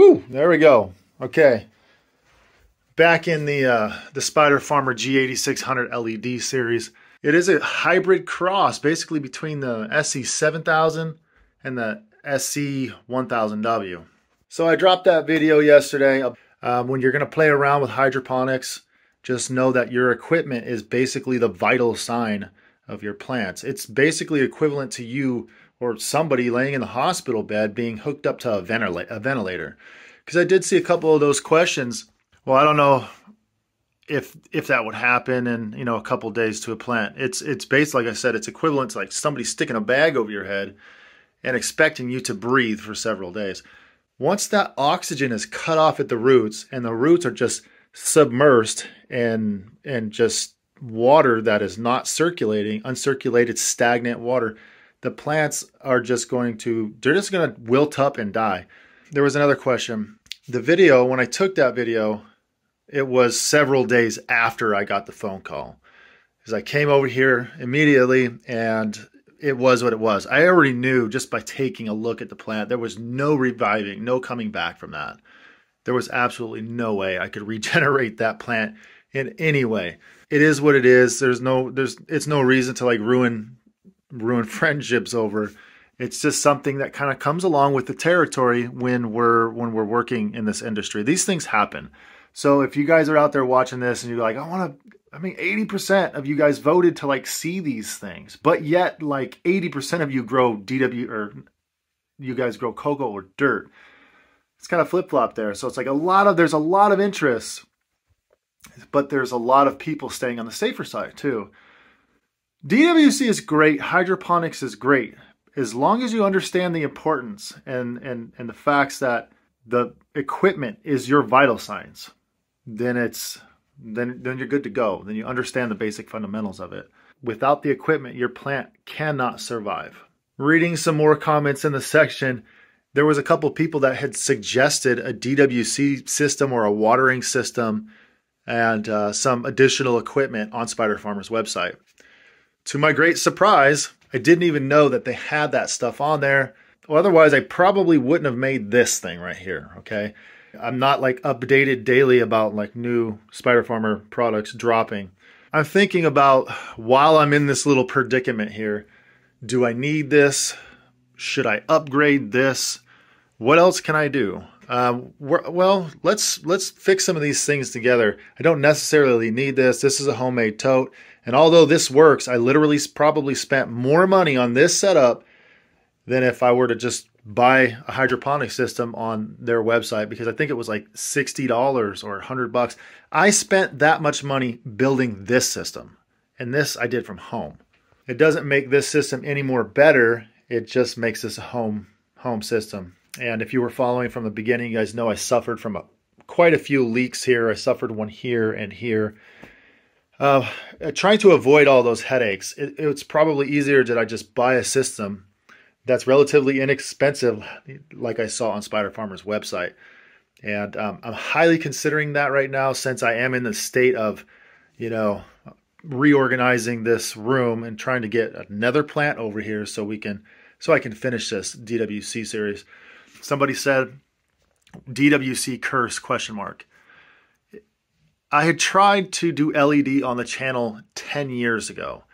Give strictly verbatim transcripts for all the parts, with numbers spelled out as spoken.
Woo, there we go. Okay, back in the uh, the Spider Farmer G eighty-six hundred L E D series. It is a hybrid cross, basically between the S E seven thousand and the S C one thousand W. So I dropped that video yesterday. Um, when you're gonna play around with hydroponics, just know that your equipment is basically the vital sign of your plants. It's basically equivalent to you or somebody laying in the hospital bed being hooked up to a ventilator. Because I did see a couple of those questions. Well, I don't know if if that would happen in, you know, a couple days to a plant. It's it's based, like I said, it's equivalent to like somebody sticking a bag over your head and expecting you to breathe for several days. Once that oxygen is cut off at the roots and the roots are just submersed and and just water that is not circulating, uncirculated, stagnant water, the plants are just going to, they're just going to wilt up and die. There was another question. The video, when I took that video, it was several days after I got the phone call. Because I came over here immediately and it was what it was. I already knew just by taking a look at the plant, there was no reviving, no coming back from that. There was absolutely no way I could regenerate that plant in any way. It is what it is. There's no, there's, it's no reason to like ruin ruin friendships over. It's just something that kind of comes along with the territory when we're when we're working in this industry. These things happen. So if you guys are out there watching this and you're like, I want to, I mean, eighty percent of you guys voted to like see these things, but yet like eighty percent of you grow D W or you guys grow cocoa or dirt. It's kind of flip-flop there. So it's like a lot of, there's a lot of interest, but there's a lot of people staying on the safer side too. D W C is great. Hydroponics is great. As long as you understand the importance and, and, and the facts that the equipment is your vital signs, then it's, then, then you're good to go. Then you understand the basic fundamentals of it. Without the equipment, your plant cannot survive. Reading some more comments in the section, there was a couple people that had suggested a D W C system or a watering system and uh, some additional equipment on Spider Farmer's website. To my great surprise, I didn't even know that they had that stuff on there. Well, otherwise, I probably wouldn't have made this thing right here, okay? I'm not like updated daily about like new Spider Farmer products dropping. I'm thinking about, while I'm in this little predicament here, do I need this? Should I upgrade this? What else can I do? Uh, well, let's let's fix some of these things together. I don't necessarily need this. This is a homemade tote. And although this works, I literally probably spent more money on this setup than if I were to just buy a hydroponic system on their website, because I think it was like sixty dollars or a hundred bucks. I spent that much money building this system, and this I did from home. It doesn't make this system any more better. It just makes this a home, home system. And if you were following from the beginning, you guys know I suffered from a, quite a few leaks here. I suffered one here and here. Uh, trying to avoid all those headaches, it, it's probably easier that I just buy a system that's relatively inexpensive, like I saw on Spider Farmer's website. And um, I'm highly considering that right now, since I am in the state of, you know, reorganizing this room and trying to get another plant over here so we can, so I can finish this D W C series. Somebody said, D W C curse, question mark. I had tried to do L E D on the channel ten years ago.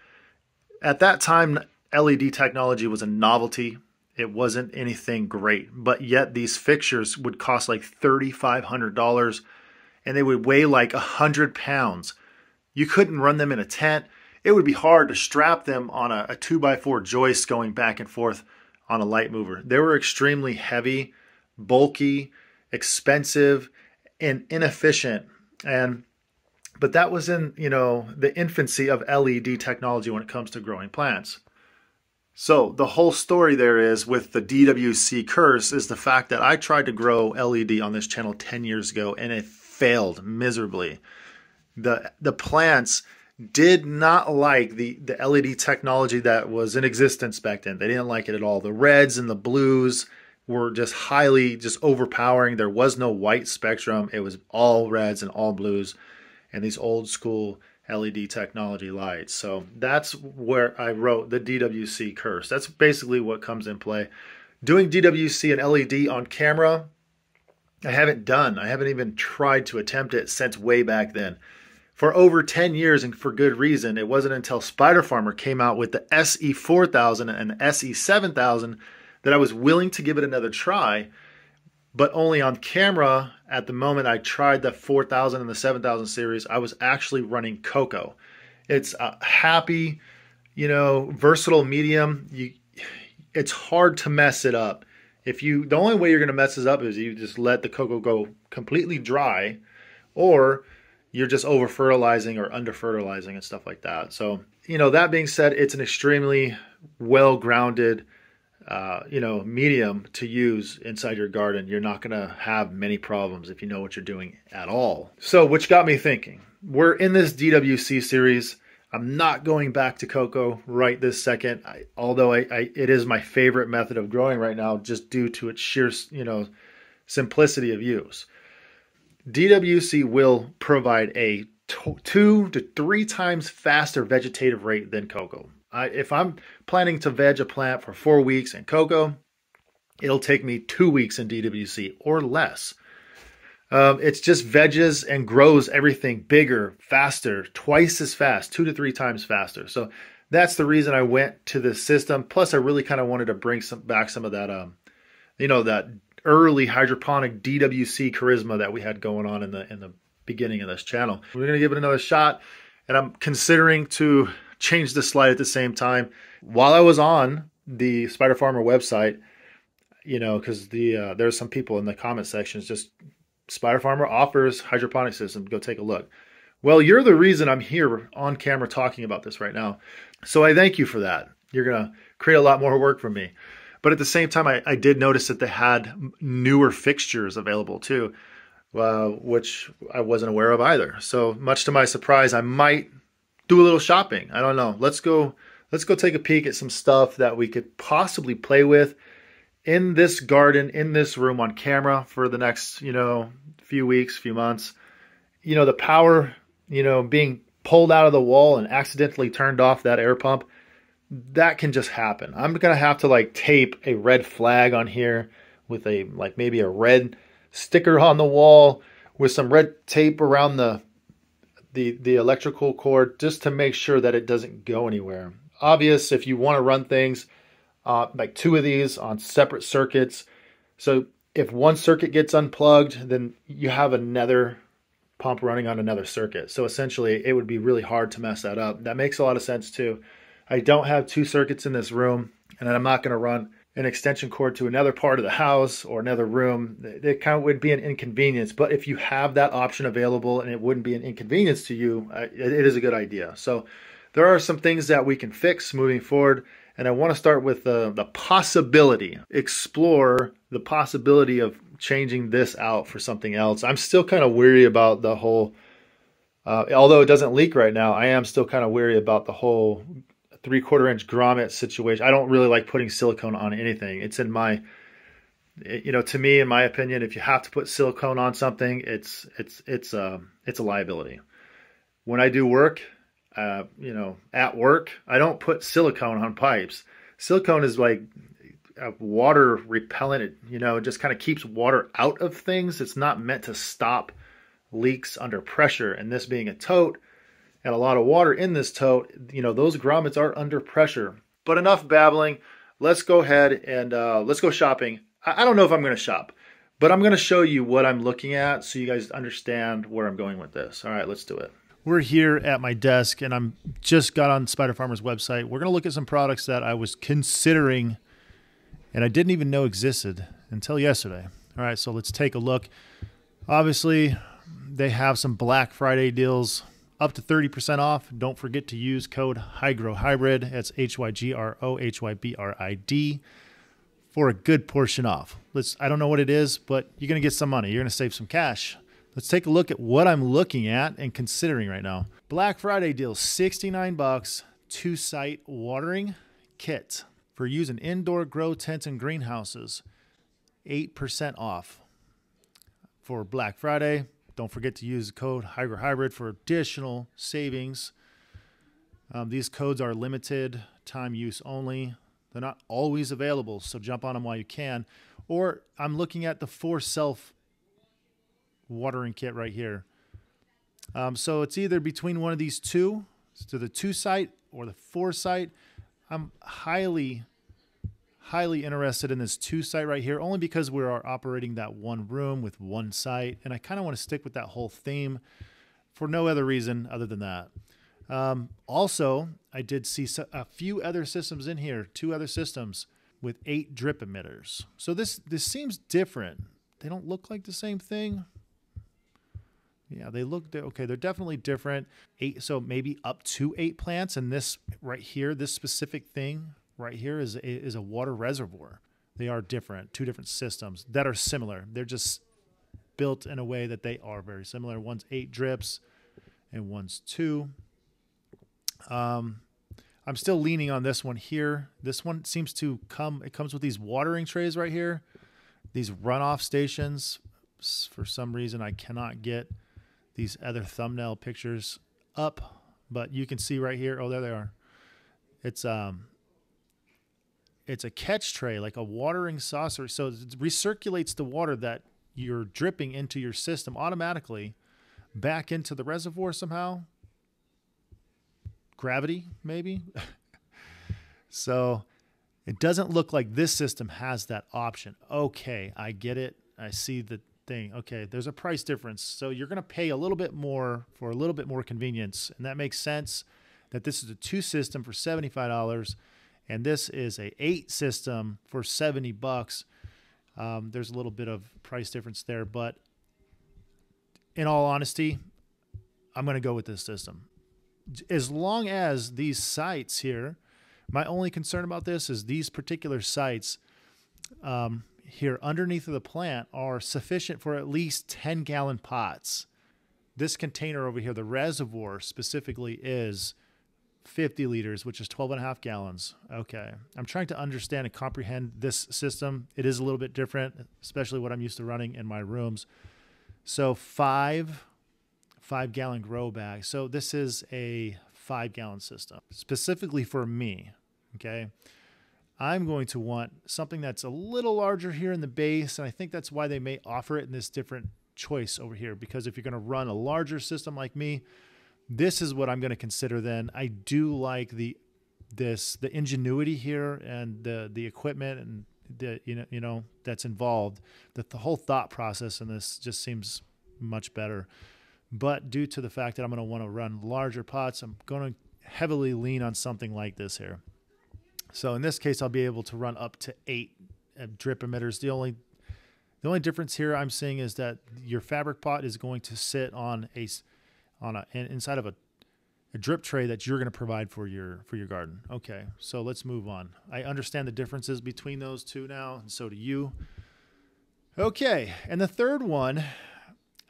At that time, L E D technology was a novelty. It wasn't anything great, but yet these fixtures would cost like thirty-five hundred dollars and they would weigh like a hundred pounds. You couldn't run them in a tent. It would be hard to strap them on a, a two by four joist going back and forth on a light mover. They were extremely heavy, bulky, expensive, and inefficient. And but that was in, you know, the infancy of L E D technology when it comes to growing plants. So the whole story there is with the D W C curse is the fact that I tried to grow L E D on this channel ten years ago and it failed miserably. The the plants did not like the, the L E D technology that was in existence back then. They didn't like it at all. The reds and the blues were just highly just overpowering. There was no white spectrum. It was all reds and all blues and these old school L E D technology lights. So that's where I wrote the D W C curse. That's basically what comes in play. Doing D W C and L E D on camera I haven't done. I haven't even tried to attempt it since way back then. For over ten years, and for good reason, it wasn't until Spider Farmer came out with the S E four thousand and S E seven thousand that I was willing to give it another try, but only on camera. At the moment I tried the four thousand and the seven thousand series, I was actually running Cocoa. It's a happy, you know, versatile medium. You, it's hard to mess it up. If you, the only way you're going to mess this up is you just let the cocoa go completely dry, or you're just over fertilizing or under fertilizing and stuff like that. So, you know, that being said, it's an extremely well grounded, uh, you know, medium to use inside your garden. You're not going to have many problems if you know what you're doing at all. So, which got me thinking, we're in this D W C series. I'm not going back to cocoa right this second, I, although I, I, it is my favorite method of growing right now, just due to its sheer, you know, simplicity of use. D W C will provide a to, two to three times faster vegetative rate than cocoa. I, if I'm planning to veg a plant for four weeks in cocoa, it'll take me two weeks in D W C or less. Um, it's just veges and grows everything bigger, faster, twice as fast, two to three times faster. So that's the reason I went to this system. Plus, I really kind of wanted to bring some back some of that, um, you know, that early hydroponic D W C charisma that we had going on in the in the beginning of this channel. We're gonna give it another shot, and I'm considering to change the slide at the same time. While I was on the Spider Farmer website, you know, because the uh, there's some people in the comment sections just. Spider Farmer offers hydroponic system. Go take a look. Well, you're the reason I'm here on camera talking about this right now. So I thank you for that. You're going to create a lot more work for me. But at the same time, I, I did notice that they had newer fixtures available too, uh, which I wasn't aware of either. So much to my surprise, I might do a little shopping. I don't know. Let's go, let's go take a peek at some stuff that we could possibly play with in this garden, in this room on camera for the next, you know, few weeks, few months. You know, the power, you know, being pulled out of the wall and accidentally turned off that air pump, that can just happen. I'm going to have to like tape a red flag on here with a, like maybe a red sticker on the wall with some red tape around the, the, the electrical cord, just to make sure that it doesn't go anywhere. Obvious, if you want to run things, Uh, like two of these on separate circuits. So if one circuit gets unplugged, then you have another pump running on another circuit. So essentially it would be really hard to mess that up. That makes a lot of sense too. I don't have two circuits in this room, and I'm not going to run an extension cord to another part of the house or another room. It kind of would be an inconvenience, but if you have that option available and it wouldn't be an inconvenience to you, it is a good idea. So there are some things that we can fix moving forward. And I want to start with the, the possibility, explore the possibility of changing this out for something else. I'm still kind of weary about the whole, uh, although it doesn't leak right now, I am still kind of weary about the whole three quarter inch grommet situation. I don't really like putting silicone on anything. It's in my, you know, to me, in my opinion, if you have to put silicone on something, it's, it's, it's, uh, it's a liability. When I do work, Uh, you know, at work, I don't put silicone on pipes. Silicone is like a water repellent. It, you know, it just kind of keeps water out of things. It's not meant to stop leaks under pressure. And this being a tote and a lot of water in this tote, you know, those grommets are under pressure. But enough babbling. Let's go ahead and uh, let's go shopping. I, I don't know if I'm going to shop, but I'm going to show you what I'm looking at so you guys understand where I'm going with this. All right, let's do it. We're here at my desk, and I'm just got on Spider Farmer's website. We're going to look at some products that I was considering and I didn't even know existed until yesterday. All right, so let's take a look. Obviously, they have some Black Friday deals up to thirty percent off. Don't forget to use code HygroHybrid. That's H Y G R O H Y B R I D for a good portion off. Let's I don't know what it is, but you're going to get some money. You're going to save some cash. Let's take a look at what I'm looking at and considering right now. Black Friday deal, sixty-nine bucks, two-site watering kit for use in indoor grow tents and greenhouses. eight percent off for Black Friday. Don't forget to use the code HygroHybrid for additional savings. Um, these codes are limited time use only. They're not always available, so jump on them while you can. Or I'm looking at the for self watering kit right here. Um, so it's either between one of these two, to the two site or the four site. I'm highly, highly interested in this two site right here, only because we are operating that one room with one site, and I kind of want to stick with that whole theme for no other reason other than that. Um, also, I did see a few other systems in here, two other systems with eight drip emitters. So this, this seems different. They don't look like the same thing. Yeah, they look, they're, okay, they're definitely different. Eight, so maybe up to eight plants, and this right here, this specific thing right here is, is a water reservoir. They are different, two different systems that are similar. They're just built in a way that they are very similar. One's eight drips and one's two. Um, I'm still leaning on this one here. This one seems to come, it comes with these watering trays right here, these runoff stations. For some reason, I cannot get these other thumbnail pictures up, but you can see right here. Oh, there they are. It's, um, it's a catch tray, like a watering saucer. So it recirculates the water that you're dripping into your system automatically back into the reservoir somehow. Gravity, maybe. So it doesn't look like this system has that option. Okay, I get it. I see the thing. Okay, there's a price difference. So you're going to pay a little bit more for a little bit more convenience. And that makes sense that this is a two system for seventy-five dollars. And this is a eight system for seventy bucks. Um, there's a little bit of price difference there. But in all honesty, I'm going to go with this system. As long as these sites here, my only concern about this is these particular sites um, here underneath of the plant are sufficient for at least ten gallon pots. This container over here, the reservoir specifically, is fifty liters, which is twelve and a half gallons. Okay. I'm trying to understand and comprehend this system. It is a little bit different, especially what I'm used to running in my rooms. So five five gallon grow bag. So this is a five gallon system specifically for me. Okay. I'm going to want something that's a little larger here in the base. And I think that's why they may offer it in this different choice over here, because if you're going to run a larger system like me, this is what I'm going to consider then. I do like the, this, the ingenuity here and the, the equipment and the, you know, you know, that's involved, that the whole thought process in this just seems much better. But due to the fact that I'm going to want to run larger pots, I'm going to heavily lean on something like this here. So in this case, I'll be able to run up to eight drip emitters. The only, the only difference here I'm seeing is that your fabric pot is going to sit on a, on a, inside of a, a drip tray that you're going to provide for your, for your garden. Okay. So let's move on. I understand the differences between those two now, and so do you. Okay. And the third one,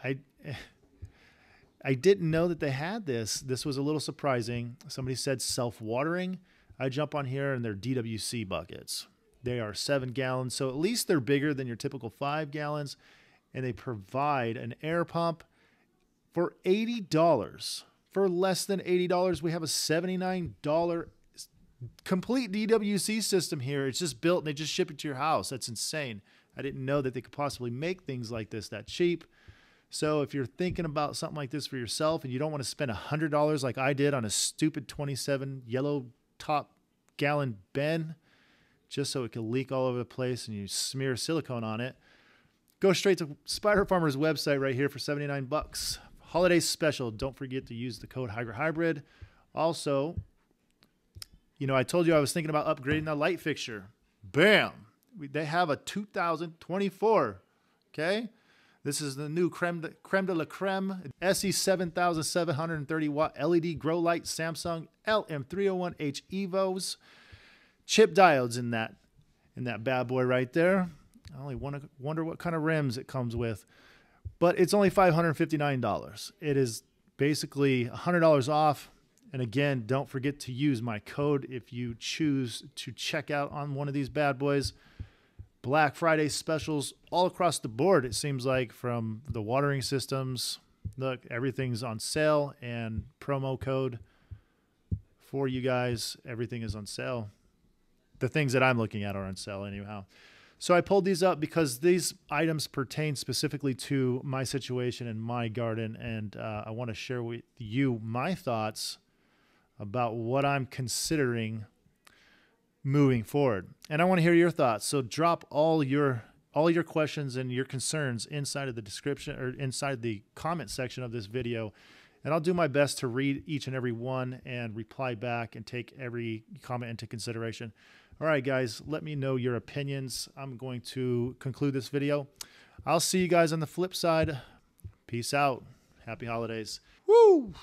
I... I didn't know that they had this. This was a little surprising. Somebody said self-watering. I jump on here and they're D W C buckets. They are seven gallons. So at least they're bigger than your typical five gallons. And they provide an air pump for eighty dollars. For less than eighty dollars, we have a seventy-nine dollar complete D W C system here. It's just built and they just ship it to your house. That's insane. I didn't know that they could possibly make things like this that cheap. So if you're thinking about something like this for yourself and you don't want to spend one hundred dollars like I did on a stupid twenty-seven yellow top gallon bin just so it can leak all over the place and you smear silicone on it, go straight to Spider Farmer's website right here for seventy-nine bucks. Holiday special. Don't forget to use the code HygroHybrid. Also, you know, I told you I was thinking about upgrading that light fixture. Bam! They have a two thousand twenty-four, okay? This is the new creme de, creme de la creme S E seven thousand seven hundred thirty watt L E D grow light, Samsung L M three oh one H EVOS. Chip diodes in that, in that bad boy right there. I only wonder what kind of rims it comes with, but it's only five hundred fifty-nine dollars. It is basically one hundred dollars off. And again, don't forget to use my code if you choose to check out on one of these bad boys. Black Friday specials all across the board, it seems like, from the watering systems. Look, everything's on sale, and promo code for you guys. Everything is on sale. The things that I'm looking at are on sale anyhow. So I pulled these up because these items pertain specifically to my situation in my garden, and uh, I want to share with you my thoughts about what I'm considering moving forward. And I want to hear your thoughts. So drop all your all your questions and your concerns inside of the description or inside the comment section of this video. And I'll do my best to read each and every one and reply back and take every comment into consideration. All right, guys, let me know your opinions. I'm going to conclude this video. I'll see you guys on the flip side. Peace out. Happy holidays. Woo!